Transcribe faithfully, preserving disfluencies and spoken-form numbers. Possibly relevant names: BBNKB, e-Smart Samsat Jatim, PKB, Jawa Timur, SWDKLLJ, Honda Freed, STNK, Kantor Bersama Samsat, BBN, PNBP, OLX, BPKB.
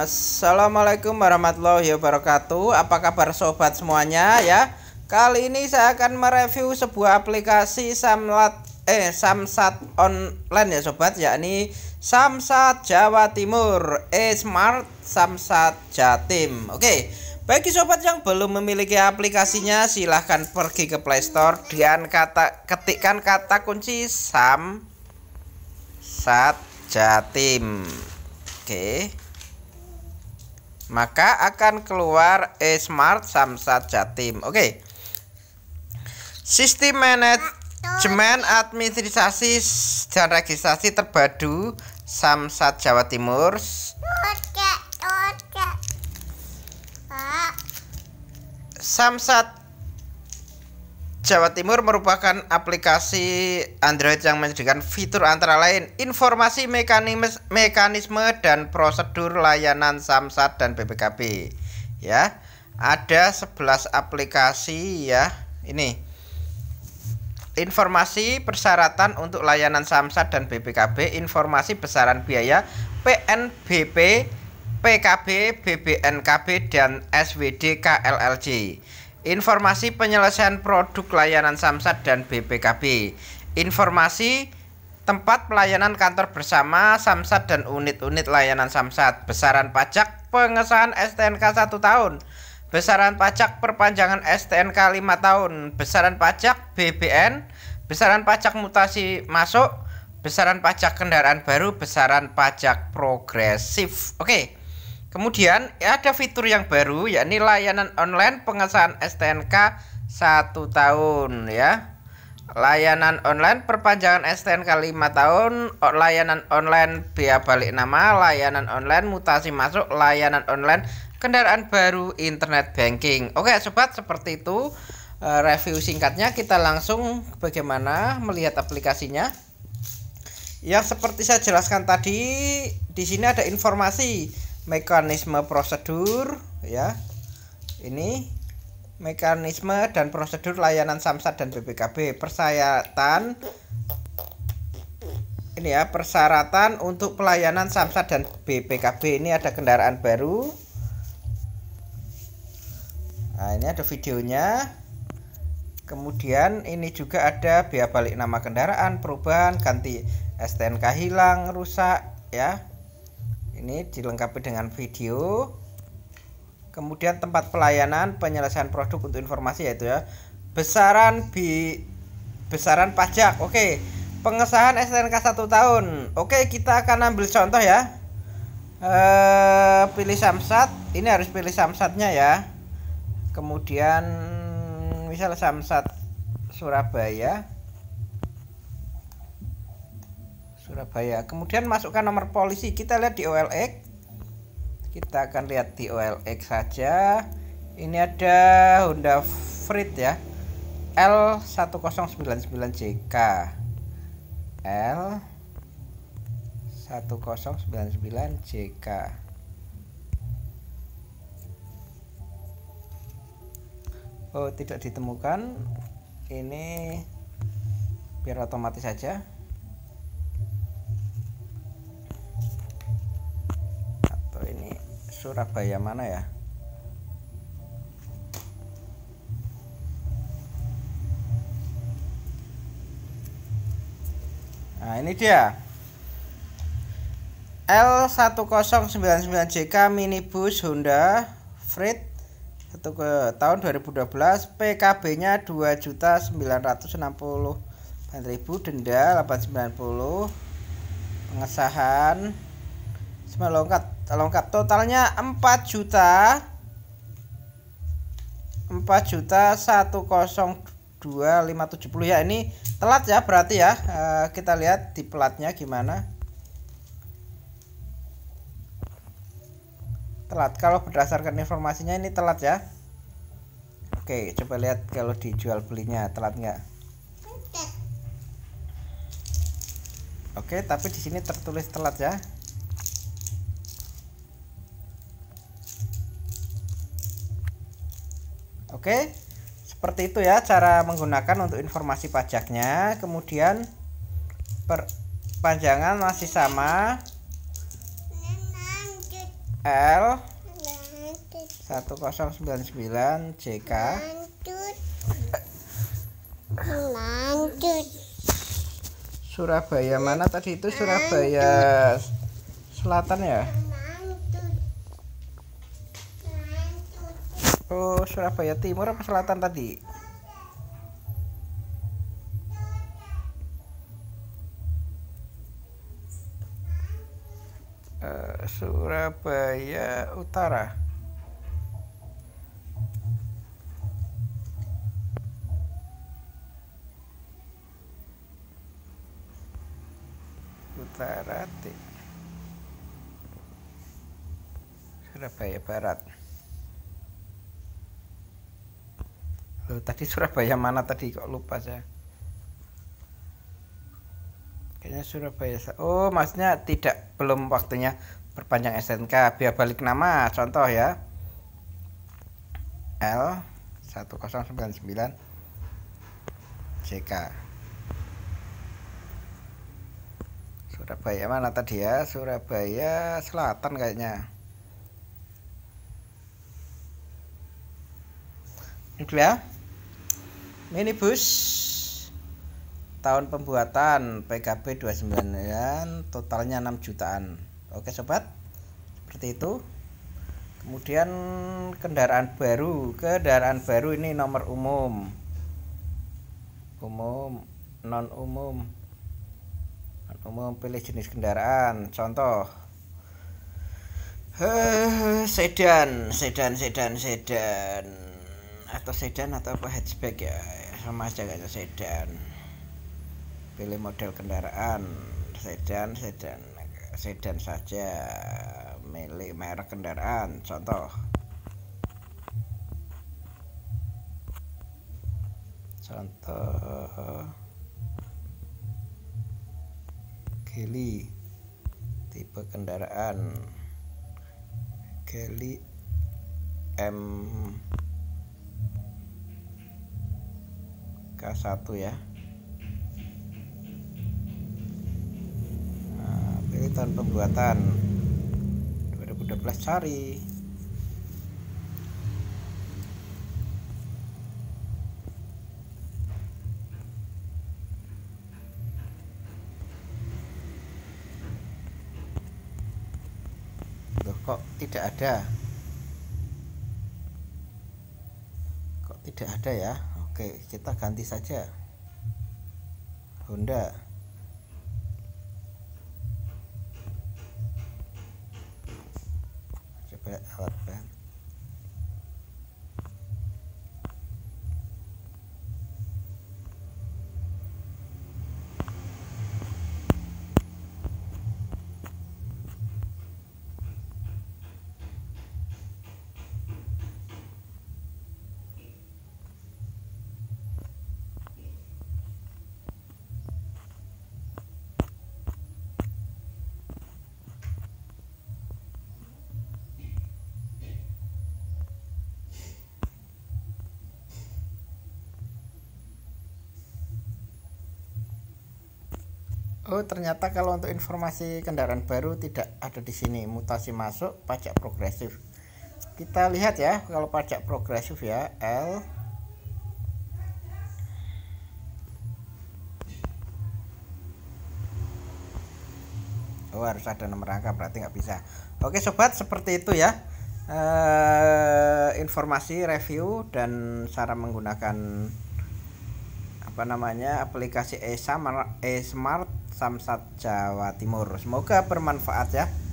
Assalamualaikum warahmatullahi wabarakatuh. Apa kabar sobat semuanya ya? Kali ini saya akan mereview sebuah aplikasi Samlat eh Samsat online ya sobat, yakni Samsat Jawa Timur e-Smart Samsat Jatim. Oke, bagi sobat yang belum memiliki aplikasinya silahkan pergi ke Play Store dan kata ketikkan kata kunci Samsat Jatim. Oke. Maka akan keluar e-Smart Samsat Jatim. Oke. Sistem manajemen administrasi dan registrasi terpadu Samsat Jawa Timur. Samsat Jawa Timur merupakan aplikasi Android yang menyediakan fitur antara lain informasi mekanisme, mekanisme dan prosedur layanan Samsat dan B P K B. Ya, ada sebelas aplikasi ya. Ini informasi persyaratan untuk layanan Samsat dan B P K B, informasi besaran biaya P N B P, P K B, B B N K B dan S W D K L L J. Informasi penyelesaian produk layanan Samsat dan B P K B, informasi tempat pelayanan kantor bersama Samsat dan unit-unit layanan Samsat, besaran pajak pengesahan S T N K satu tahun, besaran pajak perpanjangan S T N K lima tahun, besaran pajak B B N, besaran pajak mutasi masuk, besaran pajak kendaraan baru, besaran pajak progresif. Oke. Kemudian ada fitur yang baru yakni layanan online pengesahan S T N K satu tahun ya. Layanan online perpanjangan S T N K lima tahun, layanan online bea balik nama, layanan online mutasi masuk, layanan online kendaraan baru, internet banking. Oke, sobat, seperti itu review singkatnya. Kita langsung bagaimana melihat aplikasinya. Yang seperti saya jelaskan tadi, di sini ada informasi mekanisme prosedur ya, ini mekanisme dan prosedur layanan Samsat dan B P K B, persyaratan ini ya, persyaratan untuk pelayanan Samsat dan B P K B. Ini ada kendaraan baru, nah ini ada videonya. Kemudian ini juga ada bea balik nama kendaraan, perubahan, ganti S T N K hilang, rusak ya. Ini dilengkapi dengan video. Kemudian tempat pelayanan penyelesaian produk untuk informasi yaitu ya besaran bi besaran pajak. Oke, pengesahan S T N K satu tahun. Oke, kita akan ambil contoh ya. Eee, pilih Samsat. Ini harus pilih Samsatnya ya. Kemudian misal Samsat Surabaya. Surabaya. Kemudian masukkan nomor polisi. Kita lihat di O L X. Kita akan lihat di O L X saja. Ini ada Honda Freed ya. L satu nol sembilan sembilan J K. L satu nol sembilan sembilan J K. Oh, tidak ditemukan. Ini biar otomatis saja. Surabaya mana ya? Nah, ini dia. L satu nol sembilan sembilan J K minibus Honda Freed tahun dua ribu dua belas, P K B-nya dua juta sembilan ratus enam puluh ribu, denda delapan ratus sembilan puluh, pengesahan semua lengkap. Lengkap totalnya empat juta satu nol dua lima tujuh nol ya. Ini telat ya berarti ya. E, kita lihat di platnya gimana. Telat kalau berdasarkan informasinya ini telat ya. Oke, coba lihat kalau dijual belinya telat nggak? Oke, tapi di sini tertulis telat ya. Oke, seperti itu ya cara menggunakan untuk informasi pajaknya. Kemudian perpanjangan masih sama. L satu nol sembilan sembilan J K lanjut. Surabaya mana tadi itu? Surabaya Selatan ya? Oh, Surabaya Timur apa Selatan tadi? Uh, Surabaya Utara. Utara T. Surabaya Barat. Loh, tadi Surabaya mana tadi kok lupa saya? Kayaknya Surabaya. Oh, maksudnya tidak, belum waktunya perpanjang S T N K. Biar balik nama, contoh ya. L satu nol sembilan sembilan J K. Surabaya mana tadi ya? Surabaya Selatan kayaknya. Itu ya. Minibus. Tahun pembuatan P K B dua puluh sembilan, totalnya enam jutaan. Oke sobat, seperti itu. Kemudian kendaraan baru. Kendaraan baru ini nomor umum, umum, non umum, non umum. Pilih jenis kendaraan. Contoh eh, sedan, sedan, sedan, sedan, atau sedan atau apa, hatchback ya, sama aja kayaknya sedan. Pilih model kendaraan sedan, sedan, sedan saja. Milih merek kendaraan, contoh contoh Geli. Tipe kendaraan Geli M K satu ya. Tahun pembuatan dua ribu dua belas, cari loh, kok tidak ada, kok tidak ada ya. Oke, kita ganti saja Honda. Alat ban Oh, ternyata kalau untuk informasi kendaraan baru tidak ada di sini. Mutasi masuk, pajak progresif. Kita lihat ya, kalau pajak progresif ya, L oh, harus ada nomor angka, berarti nggak bisa. Oke sobat, seperti itu ya eh, informasi, review, dan cara menggunakan apa namanya aplikasi e-Smart Samsat Jawa Timur. Semoga bermanfaat ya.